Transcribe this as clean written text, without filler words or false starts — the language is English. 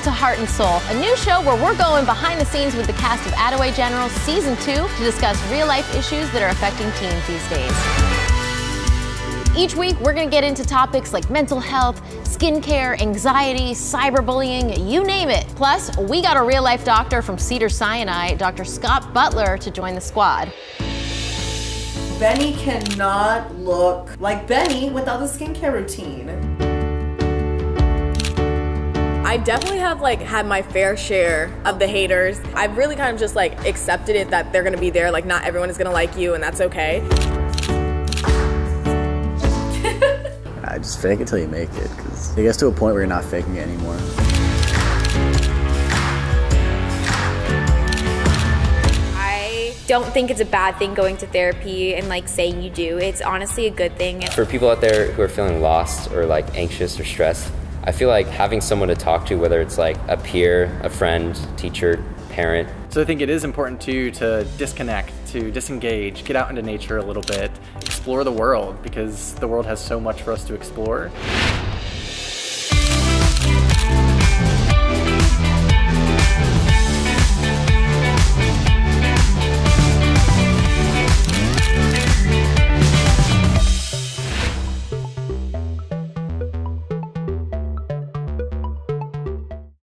Welcome to Heart and Soul, a new show where we're going behind the scenes with the cast of Attaway General Season 2 to discuss real-life issues that are affecting teens these days. Each week, we're going to get into topics like mental health, skincare, anxiety, cyberbullying, you name it. Plus, we got a real-life doctor from Cedars-Sinai, Dr. Scott Butler, to join the squad. Benny cannot look like Benny without a skincare routine. I definitely have had my fair share of the haters. I've really kind of just accepted it that they're gonna be there, not everyone is gonna like you, and that's okay. I just fake it till you make it, because it gets to a point where you're not faking it anymore. I don't think it's a bad thing going to therapy and saying you do. It's honestly a good thing. For people out there who are feeling lost or anxious or stressed, I feel like having someone to talk to, whether it's a peer, a friend, teacher, parent. So I think it is important too to disconnect, to disengage, get out into nature a little bit, explore the world, because the world has so much for us to explore.